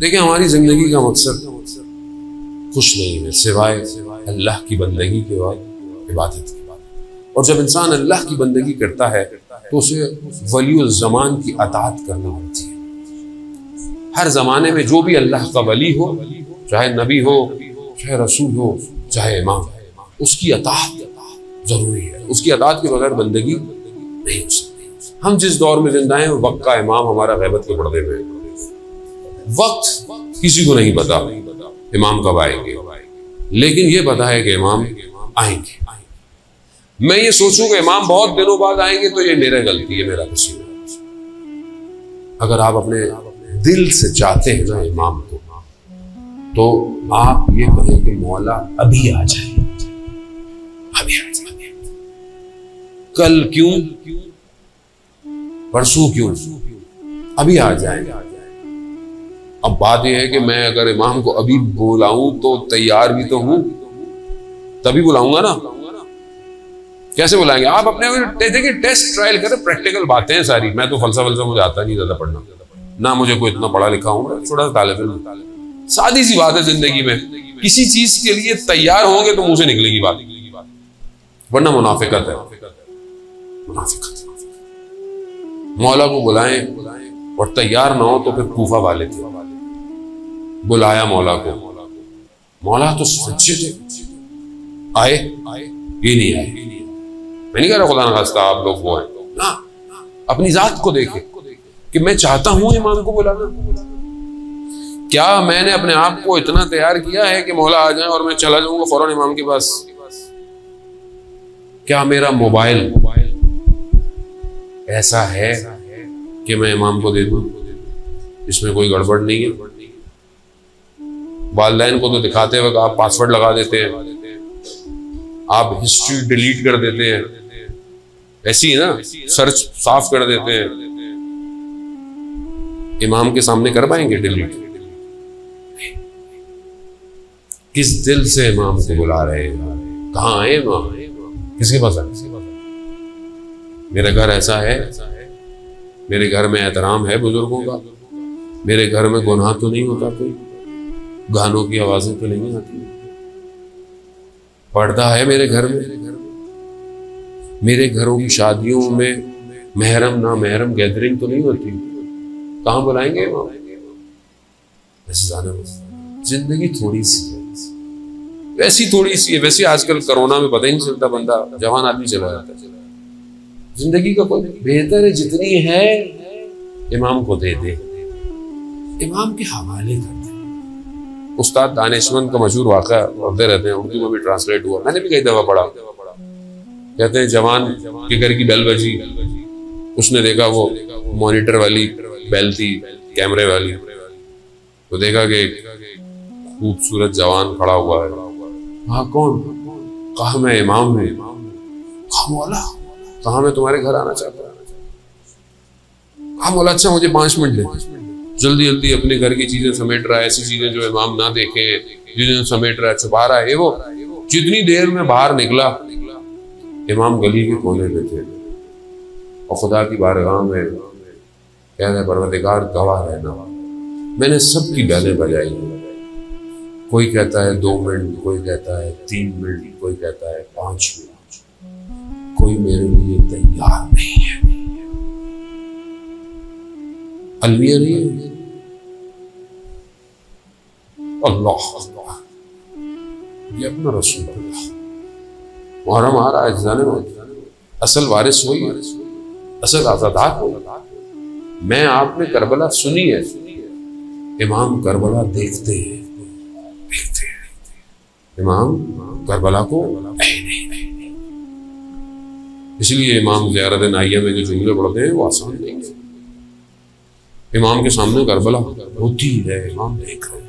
देखिए हमारी जिंदगी का मकसद कुछ नहीं है सिवाय अल्लाह की बंदगी के बाद इबादत के बाद। और जब इंसान अल्लाह की बंदगी करता है तो उसे वली ज़मान की अतात करना होती है। हर ज़माने में जो भी अल्लाह का वली हो, चाहे नबी हो, चाहे रसूल हो, चाहे इमाम, उसकी अतात जरूरी है। उसकी अतात के बगैर बंदगी नहीं हो सकती। हम जिस दौर में जिंदा हैं वक्त का इमाम हमारा गैबत के पर्दे में है। वक्त किसी को नहीं पता इमाम कब आएंगे, लेकिन ये पता है कि इमाम आएंगे। मैं ये सोचूं कि इमाम बहुत दिनों बाद आएंगे तो ये मेरा गलती है, मेरा कसूर है। अगर आप अपने दिल से चाहते हैं ना इमाम को, तो आप ये कहें कि मौला अभी आ जाए, अभी आ जाए। कल क्यों, परसों क्यों, अभी आ जाए। अब बात यह है कि मैं अगर इमाम को अभी बुलाऊं तो तैयार भी तो हूं, तभी बुलाऊंगा ना। कैसे बुलाएंगे? आप अपने देखिए टेस्ट ट्रायल करें, प्रैक्टिकल बातें हैं सारी। मैं तो फलसफा मुझे आता नहीं ज्यादा, पढ़ना ना मुझे कोई इतना पढ़ा लिखा हूं, छोटा सा तालिब इल्म। सादी सी बात है, जिंदगी में किसी चीज के लिए तैयार होंगे तो मुंह से निकलेगी बात, वरना मुनाफिकत है। मुनाफिकत मौला को बुलाएं और तैयार ना हो तो फिर कूफा वाले थे, बुलाया मौला को, मौला तो सच्चे थे, आए ये नहीं आए। मैं नहीं कह रहा खुदा ना खास्ता आप लोग वो हैं ना, अपनी जात को देखे कि मैं चाहता हूं इमाम को बुलाना, क्या मैंने अपने आप को इतना तैयार किया है कि मौला आ जाए और मैं चला जाऊंगा फौरन इमाम के पास? क्या मेरा मोबाइल ऐसा है कि मैं इमाम को दे दूं? इसमें कोई गड़बड़ नहीं है। वालदैन को तो दिखाते वक्त आप पासवर्ड लगा देते हैं, आप हिस्ट्री डिलीट कर देते हैं, ऐसी है ना, सर्च साफ कर देते हैं। इमाम के सामने कर पाएंगे डिलीट? किस दिल से इमाम को बुला रहे हैं? कहाँ है इमाम? किसके पास है? मेरा घर ऐसा है, मेरे घर में एहतराम है बुजुर्गों का, मेरे घर में गुनाह तो नहीं होता, कोई गानों की आवाजें तो नहीं आती, पर्दा है मेरे घर में, मेरे घरों की शादियों में महरम ना महरम गैदरिंग तो नहीं होती, कहां बुलाएंगे इमाम? जिंदगी थोड़ी सी है, वैसी थोड़ी सी है। वैसे आजकल कोरोना में पता ही नहीं चलता, बंदा जवान आदमी चला जाता है। जिंदगी का कोई बेहतर है जितनी है इमाम को दे दे, इमाम के हवाले कर दे। उस्ताद दानिशमंद का मशहूर वाक़ा पढ़ते रहते हैं, उर्दू में भी ट्रांसलेट हुआ, मैंने भी कई दफा पढ़ा। कहते हैं जवान के घर की बेल बजी, उसने देखा वो मॉनिटर वाली बेल थी, कैमरे वाली, तो देखा कि खूबसूरत जवान खड़ा हुआ है। हाँ कौन? कहा मैं इमाम हूँ। कहा मौला, कहा मैं तुम्हारे घर आना चाहता हूँ। कहा मौला अच्छा मुझे 5 मिनट दे, जल्दी जल्दी अपने घर की चीजें समेट रहा है, ऐसी चीजें जो इमाम ना देखे, चीजें समेट रहा है, छुपा रहा है। वो जितनी देर में बाहर निकला, इमाम गली के कोने में थे और खुदा की बारगाह में कह रहे परवरदिगार गवाह रहना, मैंने सबकी बैलें बजाई। कोई कहता है 2 मिनट, कोई कहता है 3 मिनट, कोई कहता है 5 मिनट, कोई मेरे लिए तैयार नहीं है। अलविया नहीं है। अल्लाह अल्लाह, ये अपना रसूल अल्लाह। मुहर्रम आ रहा है, खजाने में असल वारिस वही है, असल आजादात होगा। मैं आपने करबला सुनी है, इमाम करबला देखते हैं, देखते हैं इमाम करबला को। इसलिए इमाम ज़ियारत नाइया में जो जुमले पढ़ते हैं वो आसान नहीं है। इमाम के सामने करबला होती है, इमाम देख रहे हैं।